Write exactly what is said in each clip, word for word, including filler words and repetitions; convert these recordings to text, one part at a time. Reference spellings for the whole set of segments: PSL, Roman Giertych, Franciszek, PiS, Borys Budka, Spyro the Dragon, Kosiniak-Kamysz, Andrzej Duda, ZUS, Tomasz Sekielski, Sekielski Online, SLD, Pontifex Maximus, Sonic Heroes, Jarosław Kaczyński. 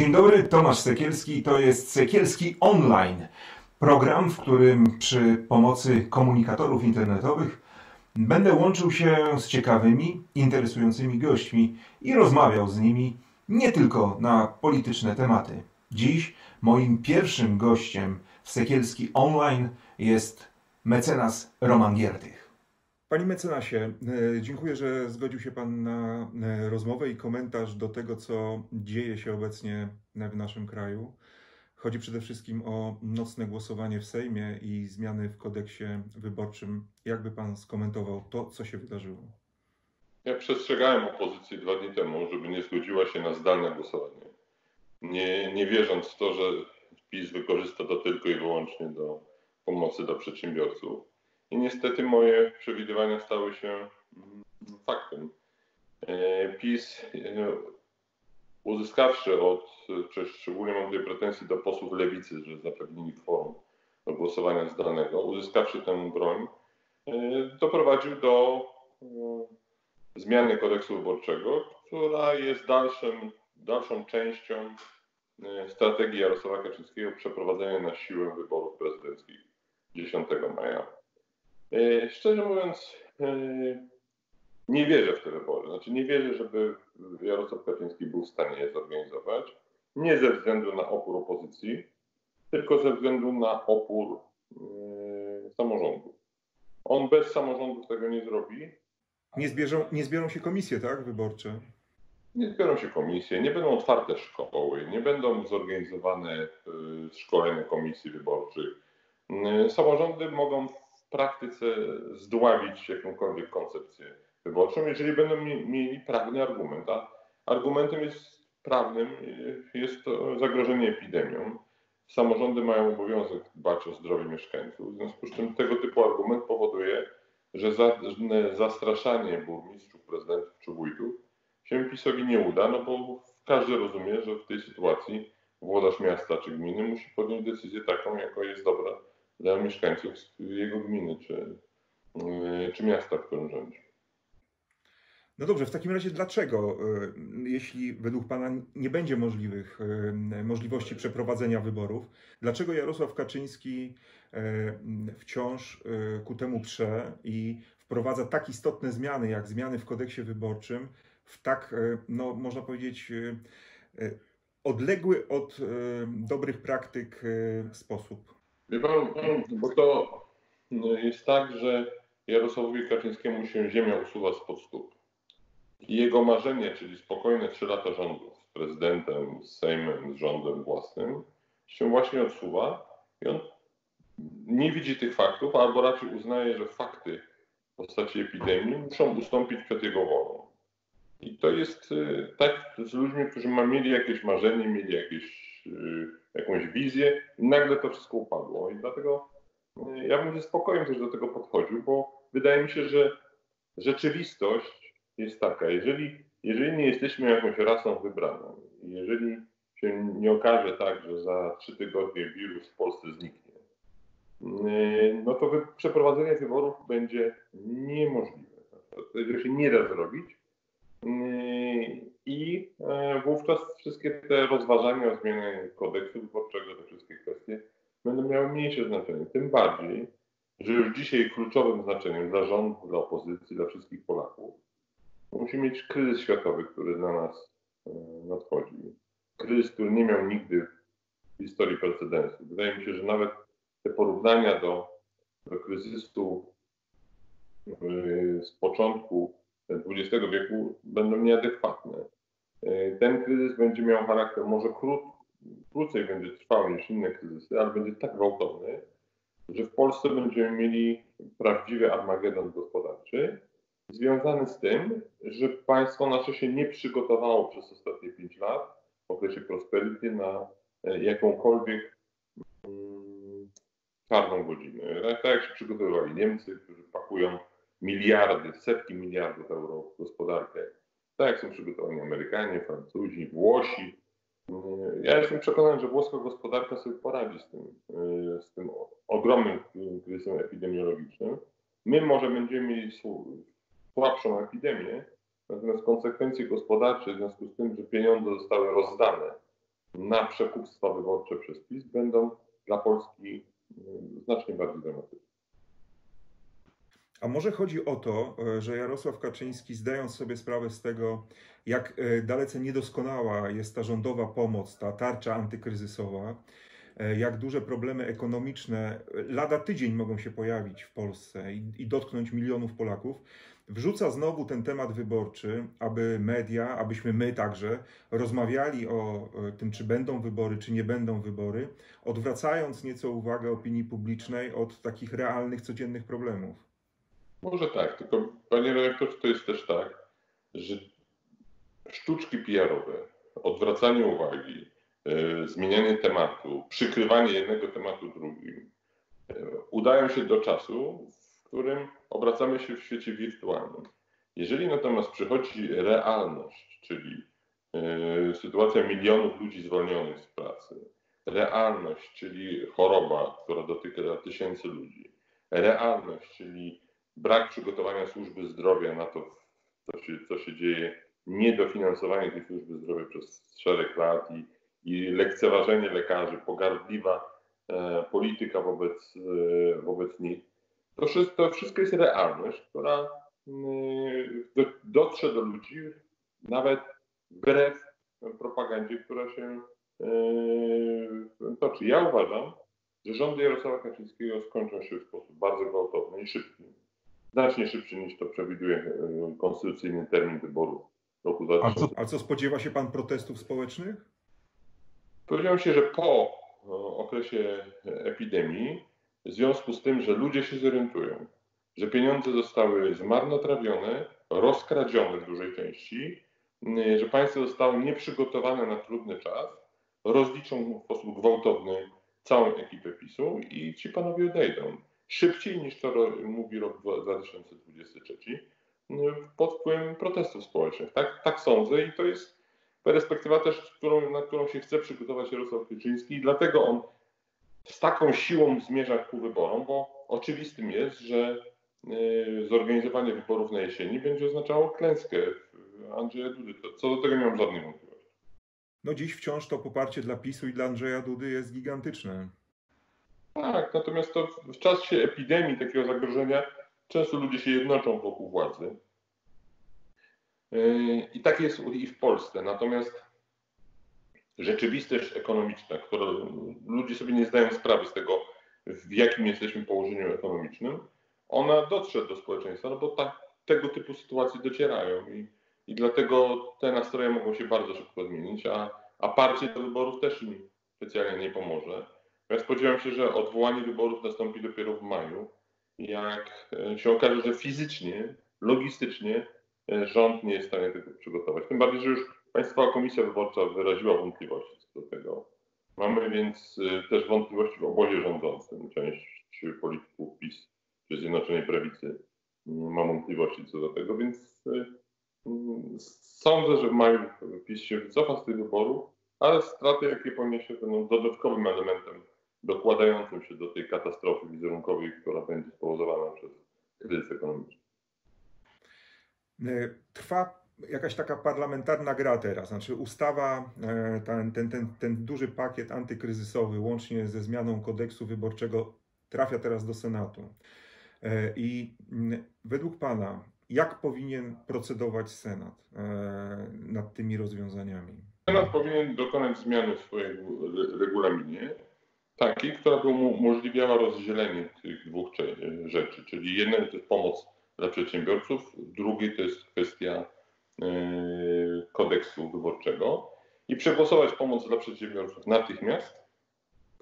Dzień dobry, Tomasz Sekielski, to jest Sekielski Online, program, w którym przy pomocy komunikatorów internetowych będę łączył się z ciekawymi, interesującymi gośćmi i rozmawiał z nimi nie tylko na polityczne tematy. Dziś moim pierwszym gościem w Sekielski Online jest mecenas Roman Giertych. Panie mecenasie, dziękuję, że zgodził się Pan na rozmowę i komentarz do tego, co dzieje się obecnie w naszym kraju. Chodzi przede wszystkim o nocne głosowanie w Sejmie i zmiany w kodeksie wyborczym. Jakby Pan skomentował to, co się wydarzyło? Ja przestrzegałem opozycji dwa dni temu, żeby nie zgodziła się na zdalne głosowanie. Nie, nie wierząc w to, że PiS wykorzysta to tylko i wyłącznie do pomocy dla przedsiębiorców. I niestety moje przewidywania stały się faktem. PiS, uzyskawszy od, czy szczególnie mam tutaj pretensje do posłów lewicy, że zapewnili kworum do głosowania zdalnego, uzyskawszy tę broń, doprowadził do zmiany kodeksu wyborczego, która jest dalszym, dalszą częścią strategii Jarosława Kaczyńskiego przeprowadzenia na siłę wyborów prezydenckich dziesiątego maja. Szczerze mówiąc, nie wierzę w te wybory. Znaczy nie wierzę, żeby Jarosław Kaczyński był w stanie je zorganizować. Nie ze względu na opór opozycji, tylko ze względu na opór samorządu. On bez samorządów tego nie zrobi. Nie zbierzą, nie zbiorą się komisje, tak, wyborcze? Nie zbiorą się komisje, nie będą otwarte szkoły, nie będą zorganizowane szkolenia komisji wyborczych. Samorządy mogą w praktyce zdławić jakąkolwiek koncepcję wyborczą, jeżeli będą mieli prawny argument. A argumentem jest prawnym jest to zagrożenie epidemią. Samorządy mają obowiązek dbać o zdrowie mieszkańców, w związku z czym tego typu argument powoduje, że zastraszanie burmistrzów, prezydentów czy wójtów się PiS-owi nie uda, no bo każdy rozumie, że w tej sytuacji włodarz miasta czy gminy musi podjąć decyzję taką, jaka jest dobra dla mieszkańców jego gminy czy, czy miasta, w którym rządzi. No dobrze, w takim razie dlaczego, jeśli według Pana nie będzie możliwych możliwości przeprowadzenia wyborów, dlaczego Jarosław Kaczyński wciąż ku temu prze i wprowadza tak istotne zmiany, jak zmiany w kodeksie wyborczym, w tak, no, można powiedzieć, odległy od dobrych praktyk sposób? Wie Pan, bo to jest tak, że Jarosławowi Kaczyńskiemu się ziemia usuwa spod stóp. I jego marzenie, czyli spokojne trzy lata rządu z prezydentem, z Sejmem, z rządem własnym, się właśnie odsuwa i on nie widzi tych faktów, albo raczej uznaje, że fakty w postaci epidemii muszą ustąpić przed jego wolą. I to jest y, tak z ludźmi, którzy ma, mieli jakieś marzenie, mieli jakieś, y, jakąś wizję i nagle to wszystko upadło. I dlatego y, ja bym ze spokojem też do tego podchodził, bo wydaje mi się, że rzeczywistość jest taka. Jeżeli, jeżeli nie jesteśmy jakąś rasą wybraną, jeżeli się nie okaże tak, że za trzy tygodnie wirus w Polsce zniknie, y, no to wy, przeprowadzenie wyborów będzie niemożliwe. Tego się nie da zrobić. I wówczas wszystkie te rozważania o zmianie kodeksu wyborczego, te wszystkie kwestie będą miały mniejsze znaczenie. Tym bardziej, że już dzisiaj kluczowym znaczeniem dla rządu, dla opozycji, dla wszystkich Polaków musi mieć kryzys światowy, który na nas nadchodzi. Kryzys, który nie miał nigdy w historii precedensu. Wydaje mi się, że nawet te porównania do, do kryzysu z początku dwudziestego wieku będą nieadekwatne. Ten kryzys będzie miał charakter, może krót, krócej będzie trwał niż inne kryzysy, ale będzie tak gwałtowny, że w Polsce będziemy mieli prawdziwy Armagedon gospodarczy, związany z tym, że państwo nasze się nie przygotowało przez ostatnie pięć lat w okresie prosperity na jakąkolwiek czarną godzinę. Tak jak się przygotowywali Niemcy, którzy pakują miliardy, setki miliardów euro w gospodarkę. Tak jak są przygotowani Amerykanie, Francuzi, Włosi. Ja jestem przekonany, że włoska gospodarka sobie poradzi z tym, z tym ogromnym kryzysem epidemiologicznym. My może będziemy mieli słabszą epidemię, natomiast konsekwencje gospodarcze w związku z tym, że pieniądze zostały rozdane na przekupstwa wyborcze przez PiS będą dla Polski znacznie bardziej dramatyczne. A może chodzi o to, że Jarosław Kaczyński, zdając sobie sprawę z tego, jak dalece niedoskonała jest ta rządowa pomoc, ta tarcza antykryzysowa, jak duże problemy ekonomiczne lada tydzień mogą się pojawić w Polsce i, i dotknąć milionów Polaków, wrzuca znowu ten temat wyborczy, aby media, abyśmy my także rozmawiali o tym, czy będą wybory, czy nie będą wybory, odwracając nieco uwagę opinii publicznej od takich realnych, codziennych problemów. Może tak, tylko panie redaktorze, to jest też tak, że sztuczki P R owe, odwracanie uwagi, e, zmienianie tematu, przykrywanie jednego tematu drugim, e, udają się do czasu, w którym obracamy się w świecie wirtualnym. Jeżeli natomiast przychodzi realność, czyli e, sytuacja milionów ludzi zwolnionych z pracy, realność, czyli choroba, która dotyka tysięcy ludzi, realność, czyli brak przygotowania służby zdrowia na to, co się, co się dzieje, niedofinansowanie tej służby zdrowia przez szereg lat i, i lekceważenie lekarzy, pogardliwa e, polityka wobec, e, wobec nich. To, to wszystko jest realność, która y, do, dotrze do ludzi nawet wbrew propagandzie, która się y, toczy. Ja uważam, że rządy Jarosława Kaczyńskiego skończą się w sposób bardzo gwałtowny i szybki. Znacznie szybciej niż to przewiduje konstytucyjny termin wyborów roku dwa tysiące dwudziestego. A co, a co spodziewa się pan protestów społecznych? Powiedziałem się, że po okresie epidemii, w związku z tym, że ludzie się zorientują, że pieniądze zostały zmarnotrawione, rozkradzione w dużej części, że państwo zostało nieprzygotowane na trudny czas, rozliczą w sposób gwałtowny całą ekipę PiS-u i ci panowie odejdą. Szybciej niż to mówi rok dwa tysiące dwudziesty trzeci pod wpływem protestów społecznych. Tak, tak sądzę i to jest perspektywa też, którą, na którą się chce przygotować Jarosław Kaczyński i dlatego on z taką siłą zmierza ku wyborom, bo oczywistym jest, że zorganizowanie wyborów na jesieni będzie oznaczało klęskę Andrzeja Dudy. Co do tego nie mam żadnej wątpliwości. No dziś wciąż to poparcie dla PiS-u i dla Andrzeja Dudy jest gigantyczne. Tak, natomiast to w czasie epidemii takiego zagrożenia często ludzie się jednoczą wokół władzy. I tak jest i w Polsce. Natomiast rzeczywistość ekonomiczna, która ludzie sobie nie zdają sprawy z tego, w jakim jesteśmy położeniu ekonomicznym, ona dotrze do społeczeństwa, no bo tak, tego typu sytuacje docierają i, i dlatego te nastroje mogą się bardzo szybko zmienić, a, a parcie do wyborów też im specjalnie nie pomoże. Ja spodziewam się, że odwołanie wyborów nastąpi dopiero w maju, jak się okaże, że fizycznie, logistycznie rząd nie jest w stanie tego przygotować. Tym bardziej, że już Państwowa Komisja Wyborcza wyraziła wątpliwości co do tego. Mamy więc też wątpliwości w obozie rządzącym. Część polityków PiS czy Zjednoczonej Prawicy ma wątpliwości co do tego, więc sądzę, że w maju PiS się wycofa z tych wyborów, ale straty, jakie poniesie, będą dodatkowym elementem dokładającym się do tej katastrofy wizerunkowej, która będzie spowodowana przez kryzys ekonomiczny. Trwa jakaś taka parlamentarna gra teraz, znaczy ustawa, ten, ten, ten, ten duży pakiet antykryzysowy łącznie ze zmianą kodeksu wyborczego trafia teraz do Senatu. I według pana, jak powinien procedować Senat nad tymi rozwiązaniami? Senat powinien dokonać zmiany w swoim regulaminie, takiej, która by umożliwiała rozdzielenie tych dwóch rzeczy, czyli jednej to jest pomoc dla przedsiębiorców, drugiej to jest kwestia yy, kodeksu wyborczego i przegłosować pomoc dla przedsiębiorców natychmiast,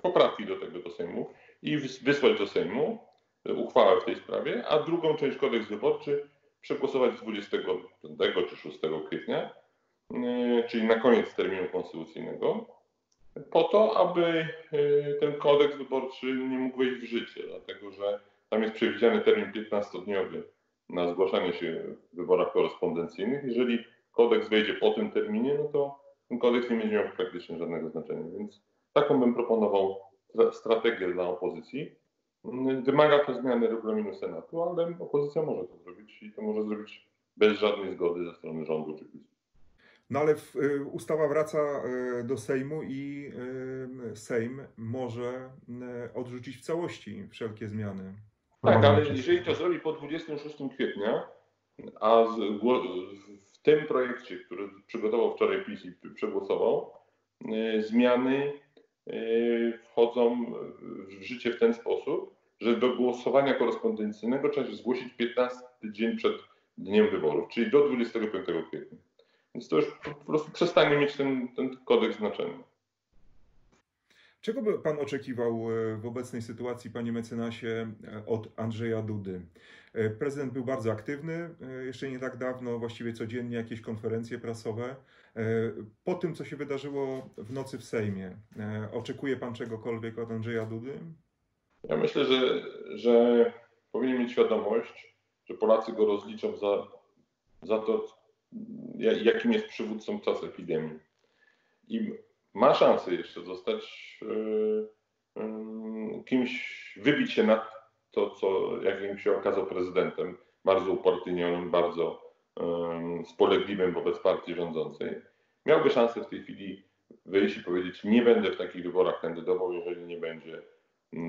poprawki do tego do Sejmu i wysłać do Sejmu uchwałę w tej sprawie, a drugą część kodeks wyborczy przegłosować z dwudziestego piątego czy szóstego kwietnia, yy, czyli na koniec terminu konstytucyjnego, po to, aby ten kodeks wyborczy nie mógł wejść w życie, dlatego że tam jest przewidziany termin piętnastodniowy na zgłaszanie się w wyborach korespondencyjnych. Jeżeli kodeks wejdzie po tym terminie, no to ten kodeks nie będzie miał praktycznie żadnego znaczenia. Więc taką bym proponował strategię dla opozycji. Wymaga to zmiany regulaminu Senatu, ale opozycja może to zrobić i to może zrobić bez żadnej zgody ze strony rządu czy PiS-u. No ale w, ustawa wraca do Sejmu i Sejm może odrzucić w całości wszelkie zmiany. Tak, ale jeżeli to zrobi po dwudziestego szóstego kwietnia, a z, w tym projekcie, który przygotował wczoraj PiS i przegłosował, zmiany wchodzą w życie w ten sposób, że do głosowania korespondencyjnego trzeba się zgłosić piętnasty dzień przed dniem wyborów, czyli do dwudziestego piątego kwietnia. Więc to już po prostu przestanie mieć ten, ten kodeks znaczenia. Czego by pan oczekiwał w obecnej sytuacji, panie mecenasie, od Andrzeja Dudy? Prezydent był bardzo aktywny, jeszcze nie tak dawno, właściwie codziennie jakieś konferencje prasowe. Po tym, co się wydarzyło w nocy w Sejmie, oczekuje pan czegokolwiek od Andrzeja Dudy? Ja myślę, że, że powinien mieć świadomość, że Polacy go rozliczą za, za to, jakim jest przywódcą w czas epidemii. I ma szansę jeszcze zostać yy, yy, kimś, wybić się nad to, co, jakim się okazał prezydentem, bardzo upartyjnionym, bardzo yy, spolegliwym wobec partii rządzącej. Miałby szansę w tej chwili wyjść i powiedzieć: nie będę w takich wyborach kandydował, jeżeli nie będzie yy,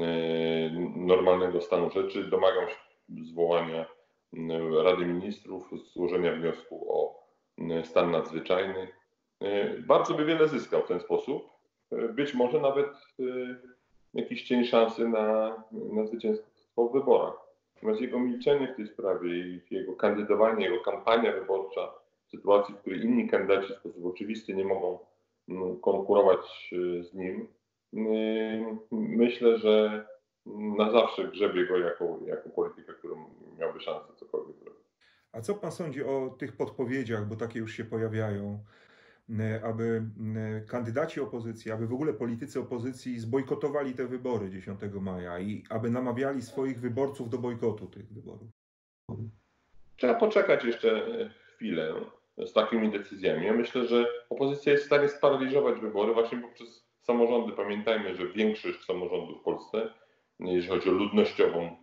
normalnego stanu rzeczy. Domagam się zwołania yy, Rady Ministrów, złożenia wniosku o yy, stan nadzwyczajny. Bardzo by wiele zyskał w ten sposób. Być może nawet jakiś cień szansy na, na zwycięstwo w wyborach. Natomiast jego milczenie w tej sprawie i jego kandydowanie, jego kampania wyborcza w sytuacji, w której inni kandydaci w sposób oczywisty nie mogą konkurować z nim, myślę, że na zawsze grzebie go jako, jako polityka, którą miałby szansę cokolwiek zrobić. A co pan sądzi o tych podpowiedziach, bo takie już się pojawiają, aby kandydaci opozycji, aby w ogóle politycy opozycji zbojkotowali te wybory dziesiątego maja i aby namawiali swoich wyborców do bojkotu tych wyborów? Trzeba poczekać jeszcze chwilę z takimi decyzjami. Ja myślę, że opozycja jest w stanie sparaliżować wybory właśnie poprzez samorządy. Pamiętajmy, że większość samorządów w Polsce, jeżeli chodzi o ludnościową,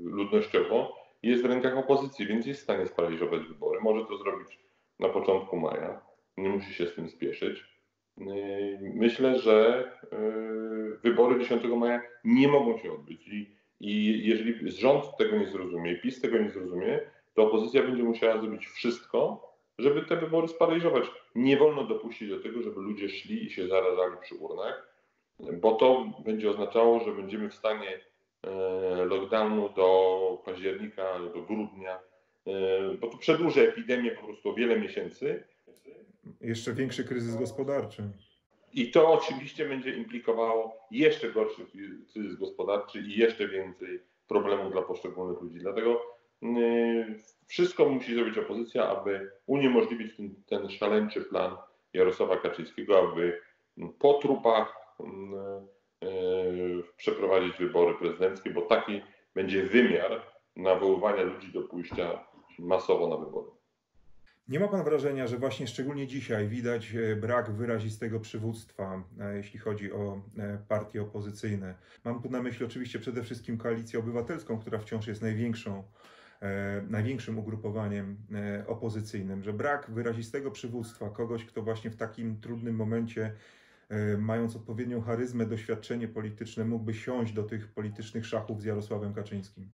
ludnościowo, jest w rękach opozycji, więc jest w stanie sparaliżować wybory. Może to zrobić na początku maja. Nie musi się z tym spieszyć. Myślę, że wybory dziesiątego maja nie mogą się odbyć. I, i jeżeli rząd tego nie zrozumie, PiS tego nie zrozumie, to opozycja będzie musiała zrobić wszystko, żeby te wybory sparaliżować. Nie wolno dopuścić do tego, żeby ludzie szli i się zarażali przy urnach, bo to będzie oznaczało, że będziemy w stanie lockdownu do października, do grudnia, bo to przedłuży epidemię po prostu o wiele miesięcy. Jeszcze większy kryzys gospodarczy. I to oczywiście będzie implikowało jeszcze gorszy kryzys gospodarczy i jeszcze więcej problemów dla poszczególnych ludzi. Dlatego wszystko musi zrobić opozycja, aby uniemożliwić ten, ten szaleńczy plan Jarosława Kaczyńskiego, aby po trupach przeprowadzić wybory prezydenckie, bo taki będzie wymiar nawoływania ludzi do pójścia masowo na wybory. Nie ma pan wrażenia, że właśnie szczególnie dzisiaj widać brak wyrazistego przywództwa, jeśli chodzi o partie opozycyjne? Mam tu na myśli oczywiście przede wszystkim Koalicję Obywatelską, która wciąż jest największą, największym ugrupowaniem opozycyjnym, że brak wyrazistego przywództwa, kogoś, kto właśnie w takim trudnym momencie, mając odpowiednią charyzmę, doświadczenie polityczne, mógłby siąść do tych politycznych szachów z Jarosławem Kaczyńskim?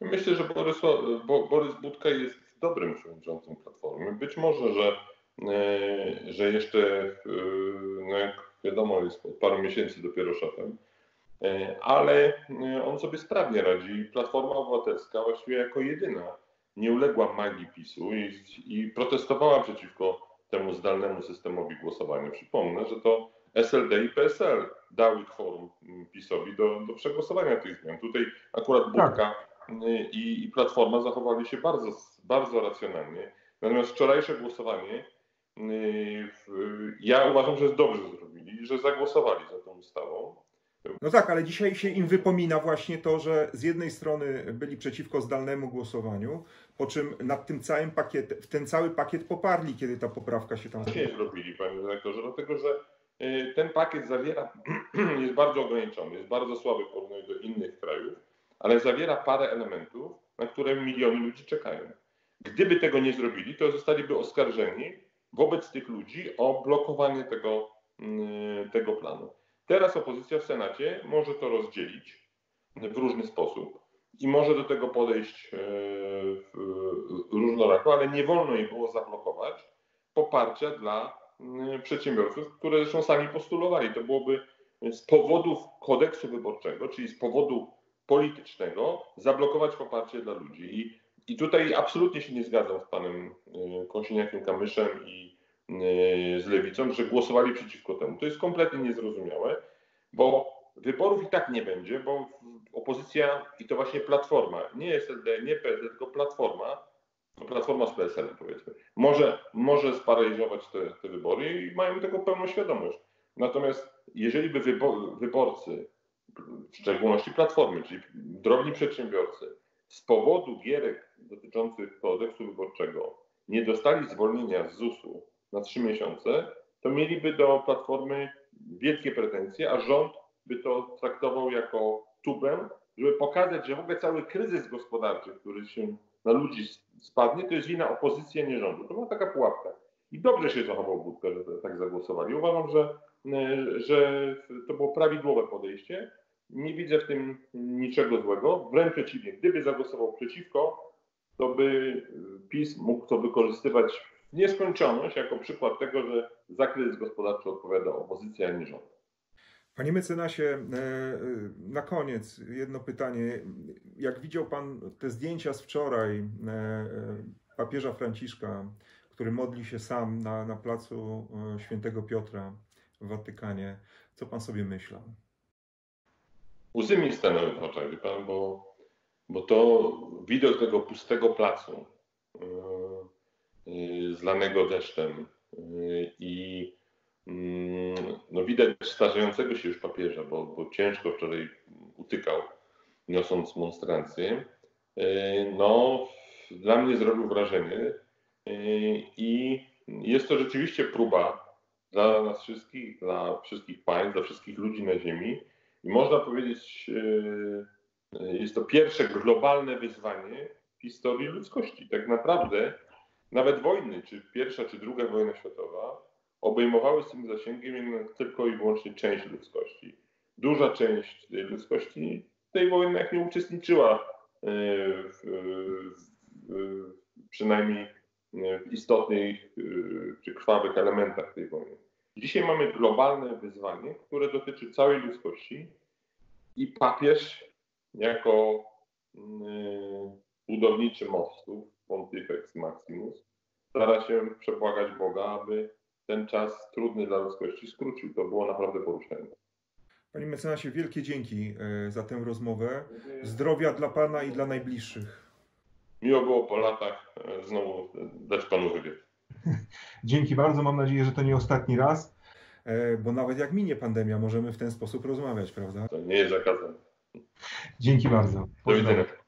Myślę, że Borysła, Bo, Borys Budka jest dobrym przewodniczącym Platformy. Być może, że, że jeszcze, no jak wiadomo, jest od paru miesięcy dopiero szefem, ale on sobie sprawnie radzi. Platforma Obywatelska właściwie jako jedyna nie uległa magii PiS-u i, i protestowała przeciwko temu zdalnemu systemowi głosowania. Przypomnę, że to S L D i P S L dały kworum PiS-owi do, do przegłosowania tych zmian. Tutaj akurat Budka i, i Platforma zachowali się bardzo, bardzo racjonalnie. Natomiast wczorajsze głosowanie ja uważam, że dobrze zrobili, że zagłosowali za tą ustawą. No tak, ale dzisiaj się im wypomina właśnie to, że z jednej strony byli przeciwko zdalnemu głosowaniu, po czym nad tym całym pakietem, w ten cały pakiet poparli, kiedy ta poprawka się tam... Nie zrobili, panie dyrektorze, dlatego że ten pakiet zawiera, jest bardzo ograniczony, jest bardzo słaby w porównaniu do innych krajów, ale zawiera parę elementów, na które miliony ludzi czekają. Gdyby tego nie zrobili, to zostaliby oskarżeni wobec tych ludzi o blokowanie tego, tego planu. Teraz opozycja w Senacie może to rozdzielić w różny sposób i może do tego podejść różnorako, ale nie wolno jej było zablokować poparcia dla przedsiębiorców, które zresztą sami postulowali. To byłoby z powodów kodeksu wyborczego, czyli z powodu politycznego, zablokować poparcie dla ludzi. I, i tutaj absolutnie się nie zgadzam z panem Kosiniakiem-Kamyszem i z Lewicą, że głosowali przeciwko temu. To jest kompletnie niezrozumiałe, bo wyborów i tak nie będzie, bo opozycja i to właśnie Platforma, nie S L D, nie P S L, tylko Platforma, Platforma z P S L-em powiedzmy, może, może sparaliżować te, te wybory i mają tego pełną świadomość. Natomiast jeżeli by wybor, wyborcy, w szczególności Platformy, czyli drobni przedsiębiorcy, z powodu gierek dotyczących kodeksu wyborczego nie dostali zwolnienia z zusu na trzy miesiące, to mieliby do Platformy wielkie pretensje, a rząd by to traktował jako tubę, żeby pokazać, że w ogóle cały kryzys gospodarczy, który się na ludzi spadnie, to jest wina opozycji, a nie rządu. To była taka pułapka. I dobrze się zachował Budka, że tak zagłosowali. Uważam, że, że to było prawidłowe podejście. Nie widzę w tym niczego złego. Wręcz przeciwnie, gdyby zagłosował przeciwko, to by PiS mógł to wykorzystywać w nieskończoność jako przykład tego, że za kryzys gospodarczy odpowiada opozycja, a nie rząd. Panie mecenasie, na koniec jedno pytanie. Jak widział pan te zdjęcia z wczoraj papieża Franciszka, który modli się sam na, na placu Świętego Piotra w Watykanie, co pan sobie myślał? Łzy mi stanęły w oczach, wie pan, bo, bo to widok tego pustego placu, yy, zlanego deszczem i yy, no widać starzejącego się już papieża, bo, bo ciężko wczoraj utykał, niosąc monstrancję. No, dla mnie zrobił wrażenie i jest to rzeczywiście próba dla nas wszystkich, dla wszystkich państw, dla wszystkich ludzi na ziemi. I można powiedzieć, jest to pierwsze globalne wyzwanie w historii ludzkości. Tak naprawdę nawet wojny, czy pierwsza, czy druga wojna światowa, obejmowały z tym zasięgiem tylko i wyłącznie część ludzkości. Duża część ludzkości tej wojny jak nie uczestniczyła, w, w, przynajmniej w istotnych czy krwawych elementach tej wojny. Dzisiaj mamy globalne wyzwanie, które dotyczy całej ludzkości i papież jako budowniczy mostów, Pontifex Maximus, stara się przebłagać Boga, aby ten czas trudny dla ludzkości skrócił. To było naprawdę poruszające. Panie mecenasie, wielkie dzięki za tę rozmowę. Zdrowia dla pana i dla najbliższych. Miło było po latach znowu dać panu wywiad. Dzięki bardzo. Mam nadzieję, że to nie ostatni raz. Bo nawet jak minie pandemia, możemy w ten sposób rozmawiać, prawda? To nie jest zakazane. Dzięki bardzo. Do widzenia.